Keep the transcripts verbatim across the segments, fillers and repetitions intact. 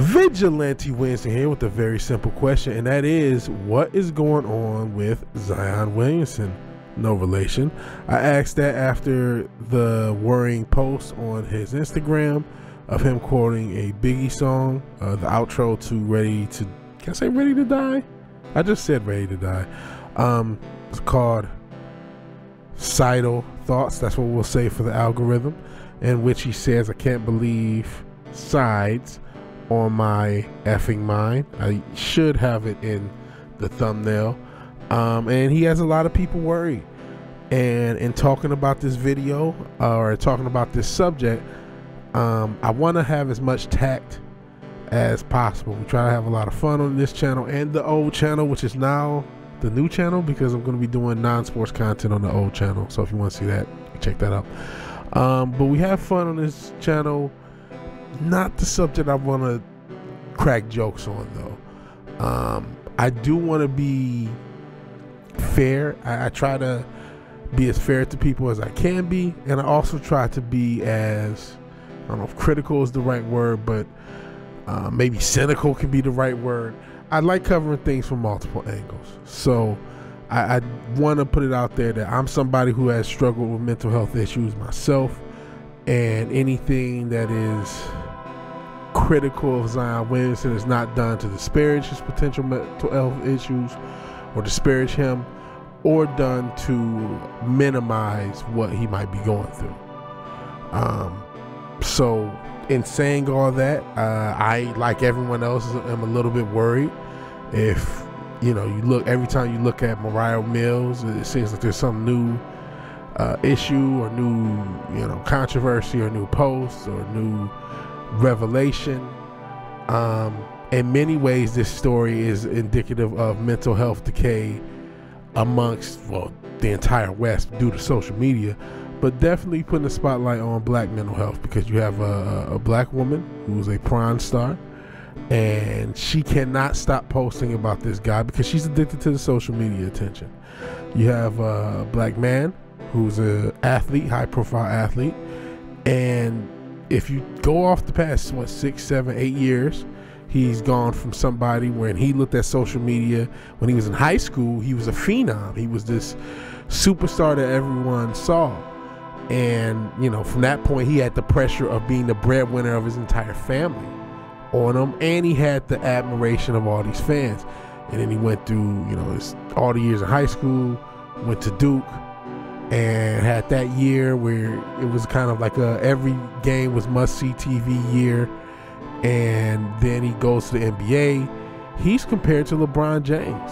Vigilante wins in here with a very simple question, and that is, what is going on with Zion Williamson? No relation. I asked that after the worrying post on his Instagram of him quoting a Biggie song, uh, the outro to Ready to, can I say Ready to Die? I just said Ready to Die. Um, it's called Sidle Thoughts. That's what we'll say for the algorithm, in which he says, I can't believe sides on my effing mind. I should have it in the thumbnail. Um, and he has a lot of people worried. And in talking about this video uh, or talking about this subject, um, I want to have as much tact as possible. We try to have a lot of fun on this channel and the old channel, which is now the new channel, because I'm going to be doing non-sports content on the old channel. So if you want to see that, check that out. Um, but we have fun on this channel. Not the subject I want to crack jokes on, though. Um, I do want to be fair. I, I try to be as fair to people as I can be, and I also try to be as, I don't know if critical is the right word, but uh, maybe cynical can be the right word. I like covering things from multiple angles. So I, I want to put it out there that I'm somebody who has struggled with mental health issues myself, and anything that is critical of Zion Williamson is not done to disparage his potential mental health issues or disparage him, or done to minimize what he might be going through. Um, so in saying all that, uh, I, like everyone else, am a little bit worried. If, you know, you look, every time you look at Moriah Mills, it seems like there's some new uh, issue or new, you know, controversy or new post or new revelation. Um, In many ways, this story is indicative of mental health decay amongst, well, the entire West due to social media, but definitely putting a spotlight on black mental health, because you have a, a black woman who is a porn star, and she cannot stop posting about this guy because she's addicted to the social media attention. You have a black man who's an athlete, high-profile athlete, and if you go off the past, what, six, seven, eight years, he's gone from somebody when he looked at social media when he was in high school, he was a phenom. He was this superstar that everyone saw. And, you know, from that point, he had the pressure of being the breadwinner of his entire family on him. And he had the admiration of all these fans. And then he went through, you know, his, all the years in high school, went to Duke, and had that year where it was kind of like a, every game was must-see T V year. And then he goes to the N B A. He's compared to LeBron James,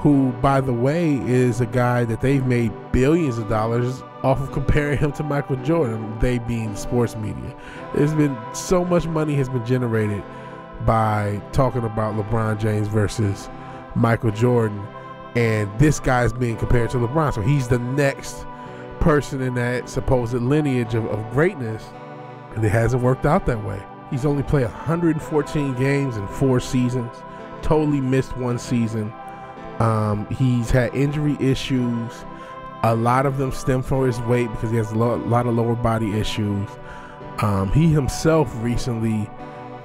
who, by the way, is a guy that they've made billions of dollars off of comparing him to Michael Jordan, they being the sports media. There's been so much money has been generated by talking about LeBron James versus Michael Jordan, and this guy's being compared to LeBron. So he's the next person in that supposed lineage of, of greatness, and it hasn't worked out that way. He's only played one hundred fourteen games in four seasons, totally missed one season. Um, he's had injury issues. A lot of them stem from his weight because he has a lot of lower body issues. Um, he himself recently,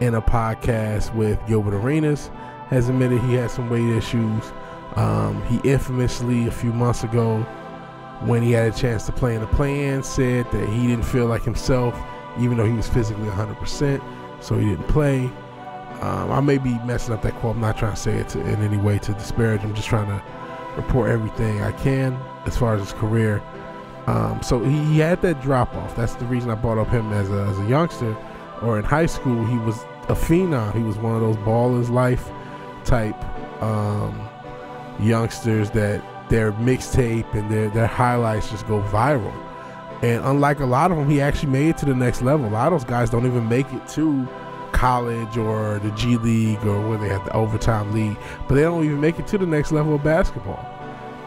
in a podcast with Gilbert Arenas, has admitted he had some weight issues. Um, he infamously, a few months ago, when he had a chance to play in the play-in, said that he didn't feel like himself, even though he was physically one hundred percent, so he didn't play. Um, I may be messing up that quote. I'm not trying to say it to, in any way to disparage. I'm just trying to report everything I can as far as his career. Um, so he, he had that drop-off. That's the reason I brought up him as a, as a youngster, or in high school. He was a phenom. He was one of those ballers life type um, youngsters that their mixtape and their, their highlights just go viral. And unlike a lot of them, he actually made it to the next level. A lot of those guys don't even make it to college or the G League, or where they have the overtime league, but they don't even make it to the next level of basketball.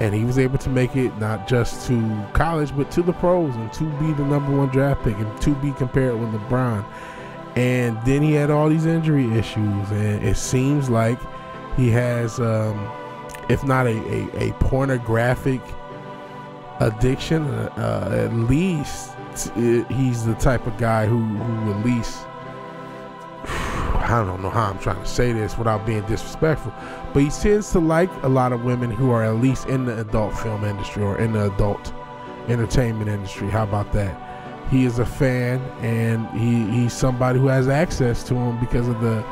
And he was able to make it not just to college, but to the pros, and to be the number one draft pick, and to be compared with LeBron. And then he had all these injury issues, and it seems like he has, um, if not a, a, a pornographic addiction, uh, at least it, he's the type of guy who, who at least, I don't know how I'm trying to say this without being disrespectful, but he tends to like a lot of women who are at least in the adult film industry or in the adult entertainment industry. How about that? He is a fan, and he, he's somebody who has access to him because of the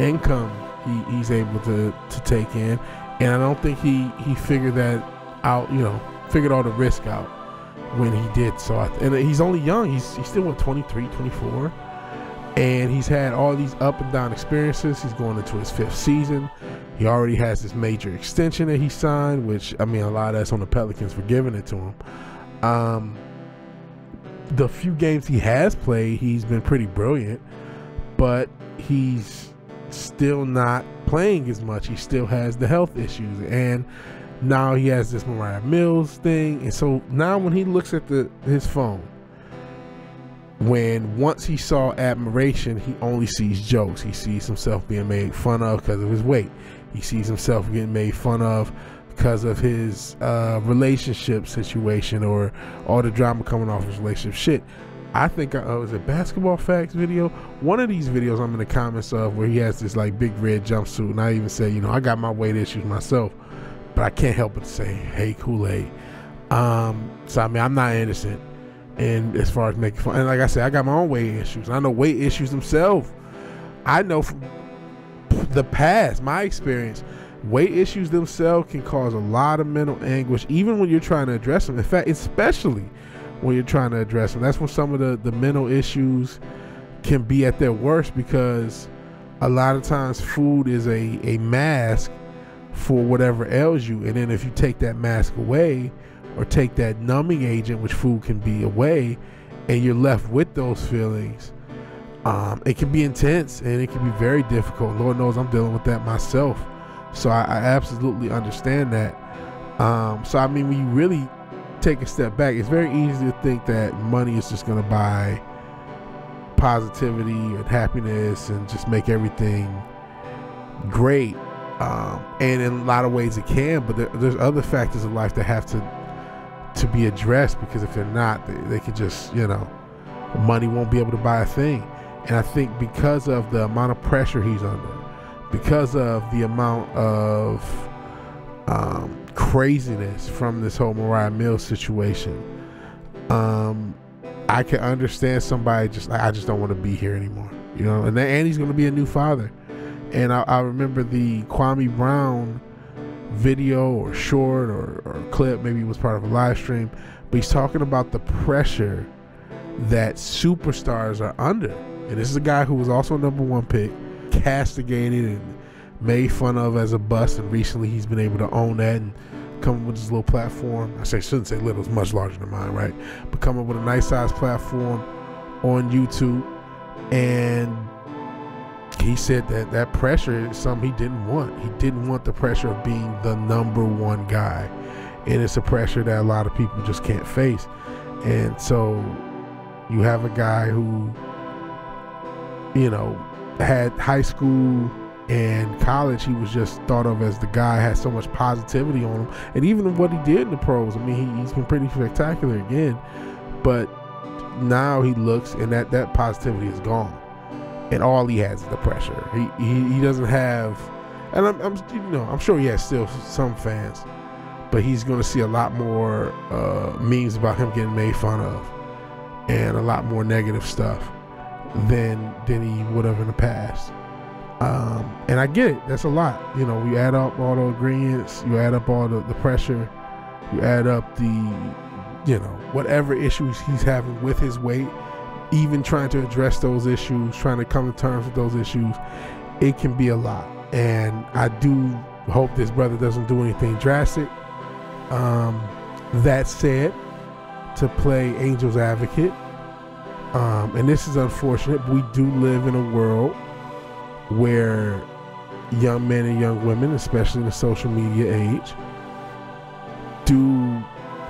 income he, he's able to, to take in. And I don't think he, he figured that out, you know, figured all the risk out when he did. So I, and he's only young. He's, he's still, what, twenty-three, twenty-four? And he's had all these up and down experiences. He's going into his fifth season. He already has this major extension that he signed, which, I mean, a lot of that's on the Pelicans for giving it to him. Um, the few games he has played, he's been pretty brilliant, but he's still not playing as much. He still has the health issues, and now he has this Moriah Mills thing. And so now when he looks at the his phone, when once he saw admiration, he only sees jokes. He sees himself being made fun of because of his weight. He sees himself getting made fun of because of his uh, relationship situation or all the drama coming off his relationship shit. I think I uh, was a Basketball Facts video. One of these videos I'm in the comments of where he has this like big red jumpsuit, and I even say, you know, I got my weight issues myself, but I can't help but to say, hey, Kool-Aid. Um, so I mean, I'm not innocent. And as far as making fun, and like I said, I got my own weight issues. I know weight issues themselves. I know from the past, my experience, weight issues themselves can cause a lot of mental anguish, even when you're trying to address them. In fact, especially when you're trying to address them. That's when some of the, the mental issues can be at their worst, because a lot of times food is a, a mask for whatever ails you. And then if you take that mask away or take that numbing agent, which food can be, away, and you're left with those feelings, um, it can be intense and it can be very difficult. Lord knows I'm dealing with that myself. So I, I absolutely understand that. Um, so, I mean, when you really take a step back, it's very easy to think that money is just going to buy positivity and happiness and just make everything great. Um, and in a lot of ways it can, but there, there's other factors of life that have to, to be addressed, because if they're not, they, they could just, you know, money won't be able to buy a thing. And I think because of the amount of pressure he's under, because of the amount of um, craziness from this whole Moriah Mills situation, um, I can understand somebody just like, I just don't want to be here anymore, you know. And then, and he's going to be a new father. And I, I remember the Kwame Brown video or short or, or clip, maybe it was part of a live stream, but he's talking about the pressure that superstars are under. And this is a guy who was also a number one pick, castigated and made fun of as a bust, and recently he's been able to own that and come up with his little platform. I say shouldn't say little, it's much larger than mine, right? But come up with a nice size platform on YouTube, and he said that that pressure is something he didn't want. He didn't want the pressure of being the number one guy, and it's a pressure that a lot of people just can't face. And so you have a guy who, you know, had high school and college, he was just thought of as the guy, had so much positivity on him, and even what he did in the pros, I mean, he, he's been pretty spectacular again, but now he looks and that that positivity is gone, and all he has is the pressure. He he, he doesn't have, and I'm, I'm you know I'm sure he has still some fans, but he's going to see a lot more uh, memes about him getting made fun of, and a lot more negative stuff than than he would have in the past. Um and I get it, that's a lot. You know, you add up all the ingredients, you add up all the, the pressure, you add up the, you know, whatever issues he's having with his weight, even trying to address those issues, trying to come to terms with those issues, it can be a lot. And I do hope this brother doesn't do anything drastic. Um that said, to play angel's advocate, Um, and this is unfortunate, but we do live in a world where young men and young women, especially in the social media age, do,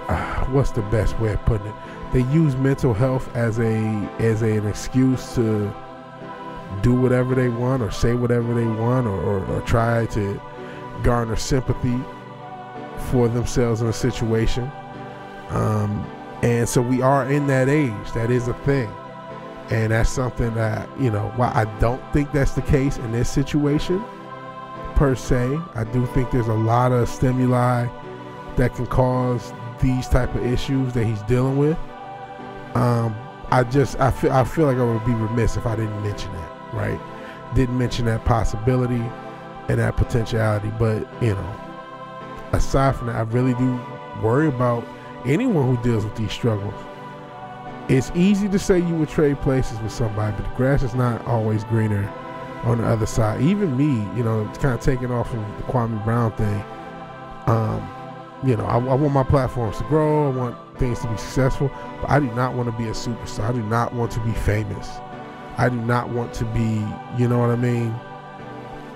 uh, what's the best way of putting it? They use mental health as a as a, an excuse to do whatever they want or say whatever they want, or, or, or try to garner sympathy for themselves in a situation. Um, And so we are in that age. That is a thing. And that's something that, you know, while I don't think that's the case in this situation per se, I do think there's a lot of stimuli that can cause these type of issues that he's dealing with. Um, I just, I feel, I feel like I would be remiss if I didn't mention that, right? Didn't mention that possibility and that potentiality. But, you know, aside from that, I really do worry about anyone who deals with these struggles. It's easy to say you would trade places with somebody, but the grass is not always greener on the other side. Even me, you know, it's kind of taking off from the Kwame Brown thing. Um, you know, I, I want my platforms to grow. I want things to be successful, but I do not want to be a superstar. I do not want to be famous. I do not want to be, you know what I mean,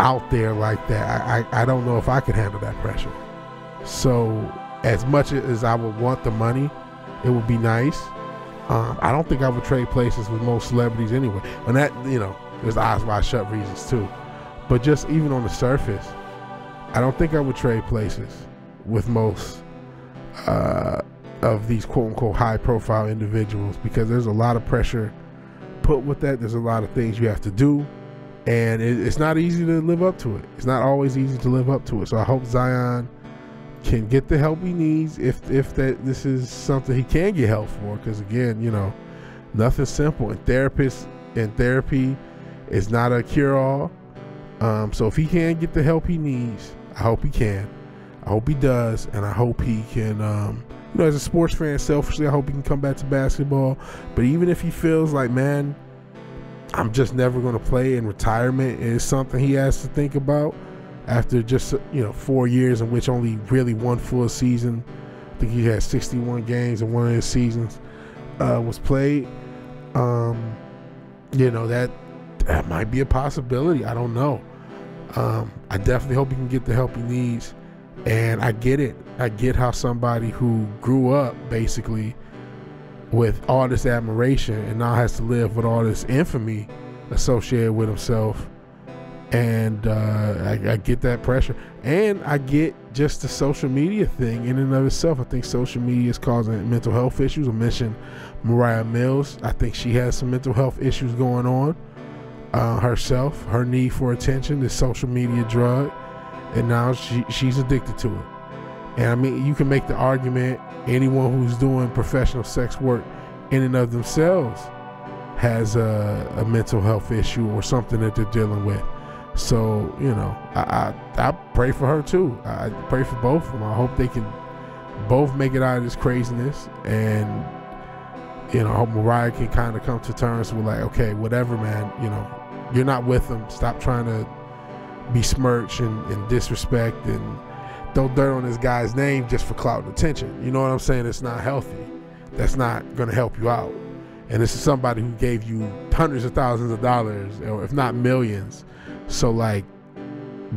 out there like that. I, I, I don't know if I could handle that pressure. So as much as I would want the money, it would be nice. Um, I don't think I would trade places with most celebrities anyway. And that, you know, there's eyes wide shut reasons too. But just even on the surface, I don't think I would trade places with most uh, of these quote unquote high profile individuals, because there's a lot of pressure put with that. There's a lot of things you have to do, and it, it's not easy to live up to it. It's not always easy to live up to it. So I hope Zion can get the help he needs, if if that this is something he can get help for, because again, you know, nothing's simple, and therapists and therapy is not a cure-all. Um, so if he can get the help he needs, I hope he can. I hope he does, and I hope he can. Um, you know, as a sports fan, selfishly, I hope he can come back to basketball. But even if he feels like, man, I'm just never going to play, in retirement is something he has to think about. After just, you know, four years in which only really one full season, I think he had sixty-one games in one of his seasons uh, was played. Um, you know, that that might be a possibility. I don't know. Um, I definitely hope he can get the help he needs. And I get it. I get how somebody who grew up basically with all this admiration and now has to live with all this infamy associated with himself. And uh, I, I get that pressure, and I get just the social media thing in and of itself. I think social media is causing mental health issues. I mentioned Moriah Mills. I think she has some mental health issues going on uh, herself. Her need for attention, this social media drug, and now she, she's addicted to it. And I mean, you can make the argument anyone who's doing professional sex work in and of themselves has a, a mental health issue or something that they're dealing with. So, you know, I, I I pray for her too. I pray for both of them. I hope they can both make it out of this craziness, and you know, I hope Mariah can kind of come to terms with like, okay, whatever, man. You know, you're not with them. Stop trying to besmirch and, and disrespect and throw dirt on this guy's name just for clout and attention. You know what I'm saying? It's not healthy. That's not going to help you out. And this is somebody who gave you hundreds of thousands of dollars, or if not millions. So like,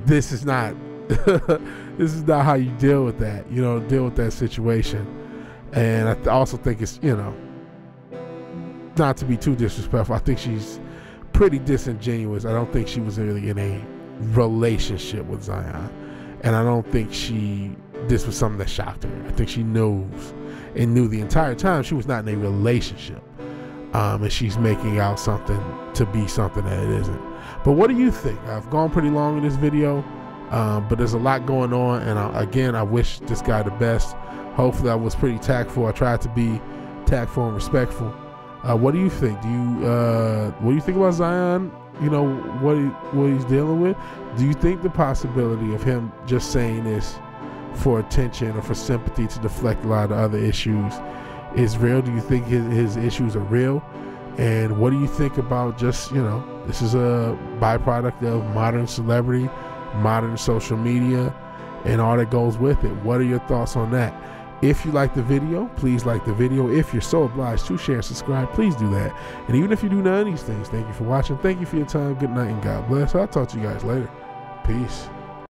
this is not, this is not how you deal with that, you know, deal with that situation. And I th also think it's, you know, not to be too disrespectful, I think she's pretty disingenuous. I don't think she was really in a relationship with Zion. And I don't think she, this was something that shocked her. I think she knows and knew the entire time she was not in a relationship. Um, and she's making out something to be something that it isn't. But what do you think? I've gone pretty long in this video, um, but there's a lot going on. And I, again, I wish this guy the best. Hopefully I was pretty tactful. I tried to be tactful and respectful. Uh, what do you think? Do you, uh, what do you think about Zion? You know, what, he, what he's dealing with? Do you think the possibility of him just saying this for attention or for sympathy to deflect a lot of other issues is real? Do you think his, his issues are real? And what do you think about just, you know, this is a byproduct of modern celebrity, modern social media, and all that goes with it. What are your thoughts on that? If you like the video, please like the video. If you're so obliged to share and subscribe, please do that. And even if you do none of these things, thank you for watching. Thank you for your time. Good night and God bless. I'll talk to you guys later. Peace.